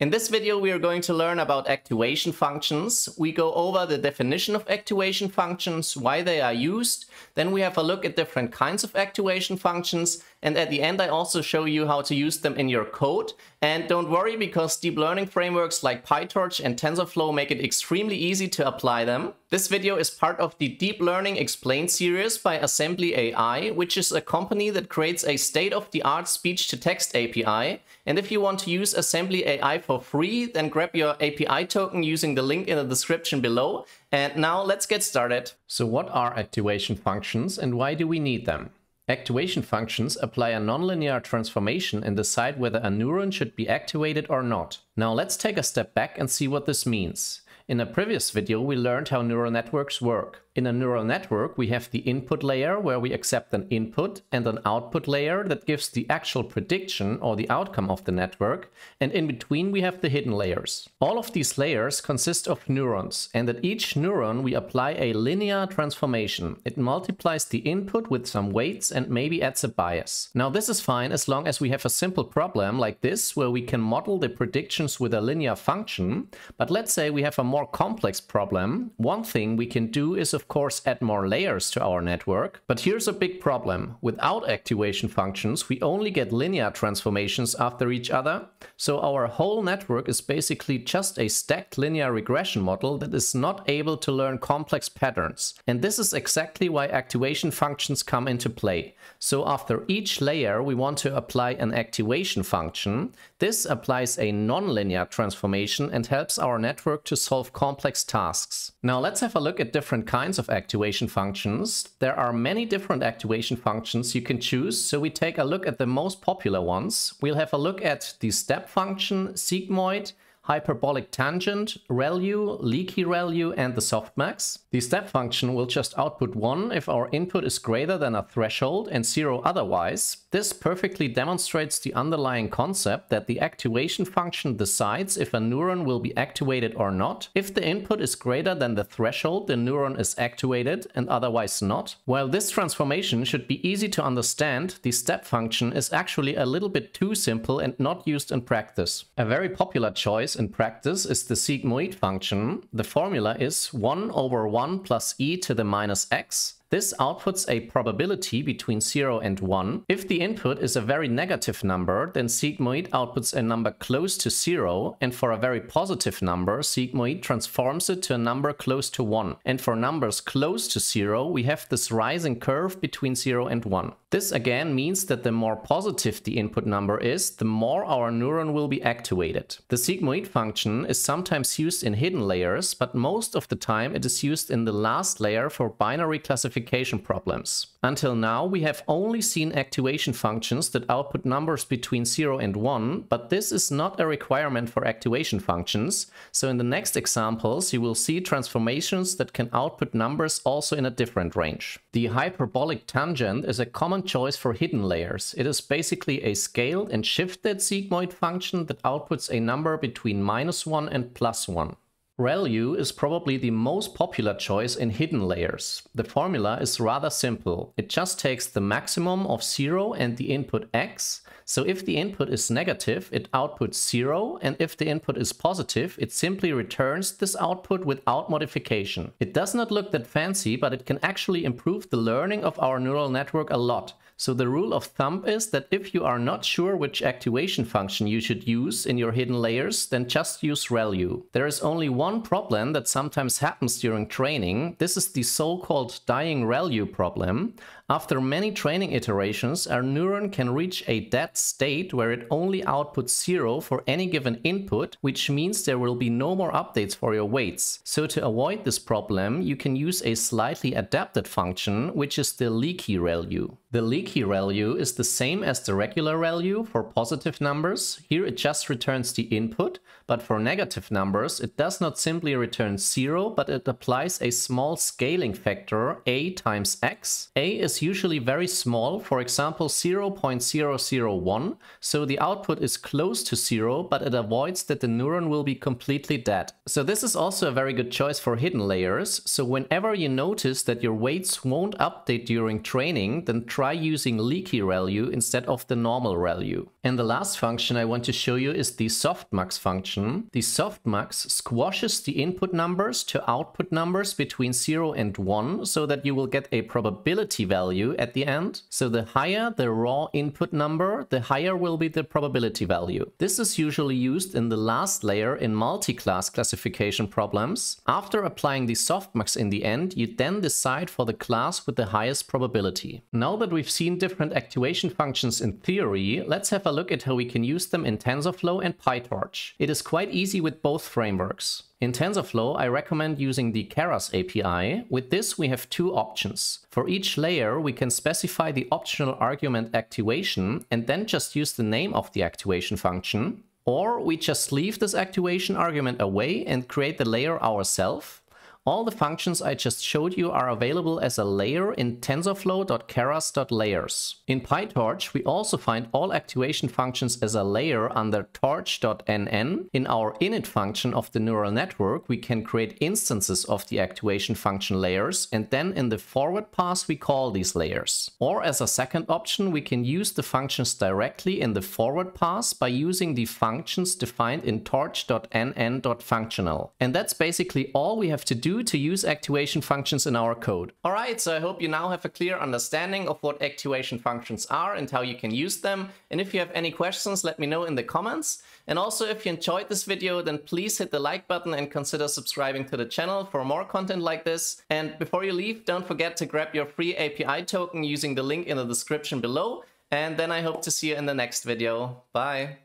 In this video, we are going to learn about activation functions. We go over the definition of activation functions, why they are used. Then we have a look at different kinds of activation functions. And at the end, I also show you how to use them in your code. And don't worry, because deep learning frameworks like PyTorch and TensorFlow make it extremely easy to apply them. This video is part of the Deep Learning Explained series by Assembly AI, which is a company that creates a state-of-the-art speech-to-text API. And if you want to use Assembly AI for free, then grab your API token using the link in the description below. And now let's get started. So what are activation functions and why do we need them? Activation functions apply a nonlinear transformation and decide whether a neuron should be activated or not. Now let's take a step back and see what this means. In a previous video, we learned how neural networks work. In a neural network, we have the input layer where we accept an input and an output layer that gives the actual prediction or the outcome of the network. And in between, we have the hidden layers. All of these layers consist of neurons, and at each neuron, we apply a linear transformation. It multiplies the input with some weights and maybe adds a bias. Now, this is fine as long as we have a simple problem like this where we can model the predictions with a linear function. But let's say we have a more complex problem. One thing we can do is, of course, add more layers to our network. But here's a big problem. Without activation functions, we only get linear transformations after each other. So our whole network is basically just a stacked linear regression model that is not able to learn complex patterns. And this is exactly why activation functions come into play. So after each layer, we want to apply an activation function. This applies a nonlinear transformation and helps our network to solve complex tasks. Now let's have a look at different kinds of activation functions. There are many different activation functions you can choose, so we take a look at the most popular ones. We'll have a look at the step function, sigmoid, hyperbolic tangent, ReLU, leaky ReLU, and the softmax. The step function will just output 1 if our input is greater than a threshold and 0 otherwise. This perfectly demonstrates the underlying concept that the activation function decides if a neuron will be activated or not. If the input is greater than the threshold, the neuron is activated and otherwise not. While this transformation should be easy to understand, the step function is actually a little bit too simple and not used in practice. A very popular choice in practice is the sigmoid function. The formula is 1 over 1 plus e to the minus x. This outputs a probability between 0 and 1. If the input is a very negative number, then sigmoid outputs a number close to 0, and for a very positive number, sigmoid transforms it to a number close to 1. And for numbers close to 0, we have this rising curve between 0 and 1. This again means that the more positive the input number is, the more our neuron will be activated. The sigmoid function is sometimes used in hidden layers, but most of the time it is used in the last layer for binary classification problems. Until now, we have only seen activation functions that output numbers between 0 and 1, but this is not a requirement for activation functions. So in the next examples, you will see transformations that can output numbers also in a different range. The hyperbolic tangent is a common choice for hidden layers. It is basically a scaled and shifted sigmoid function that outputs a number between -1 and +1. ReLU is probably the most popular choice in hidden layers. The formula is rather simple. It just takes the maximum of 0 and the input x. So if the input is negative, it outputs 0, and if the input is positive, it simply returns this output without modification. It does not look that fancy, but it can actually improve the learning of our neural network a lot. So the rule of thumb is that if you are not sure which activation function you should use in your hidden layers, then just use ReLU. There is only one problem that sometimes happens during training. This is the so-called dying ReLU problem. After many training iterations, our neuron can reach a dead state where it only outputs 0 for any given input, which means there will be no more updates for your weights. So to avoid this problem, you can use a slightly adapted function, which is the leaky ReLU. The leaky ReLU is the same as the regular ReLU for positive numbers. Here it just returns the input, But for negative numbers, it does not simply return 0, but it applies a small scaling factor, a times x. A is usually very small, for example 0.001, so the output is close to 0, but it avoids that the neuron will be completely dead. So this is also a very good choice for hidden layers. So whenever you notice that your weights won't update during training, then try using leaky ReLU instead of the normal ReLU. And the last function I want to show you is the softmax function. The softmax squashes the input numbers to output numbers between 0 and 1 so that you will get a probability value at the end. So the higher the raw input number, the higher will be the probability value. This is usually used in the last layer in multi-class classification problems. After applying the softmax in the end, you then decide for the class with the highest probability. Now that we've seen different actuation functions in theory, let's have a look at how we can use them in TensorFlow and PyTorch. It is quite easy with both frameworks. In TensorFlow, I recommend using the Keras API. With this, we have two options. For each layer, we can specify the optional argument activation and then just use the name of the activation function. Or we just leave this activation argument away and create the layer ourselves. All the functions I just showed you are available as a layer in tensorflow.keras.layers. In PyTorch, we also find all activation functions as a layer under torch.nn. In our init function of the neural network, we can create instances of the activation function layers, and then in the forward pass, we call these layers. Or as a second option, we can use the functions directly in the forward pass by using the functions defined in torch.nn.functional. And that's basically all we have to do to use activation functions in our code. Alright, so I hope you now have a clear understanding of what activation functions are and how you can use them. And if you have any questions, let me know in the comments. And also, if you enjoyed this video, then please hit the like button and consider subscribing to the channel for more content like this. And before you leave, don't forget to grab your free API token using the link in the description below. And then I hope to see you in the next video. Bye!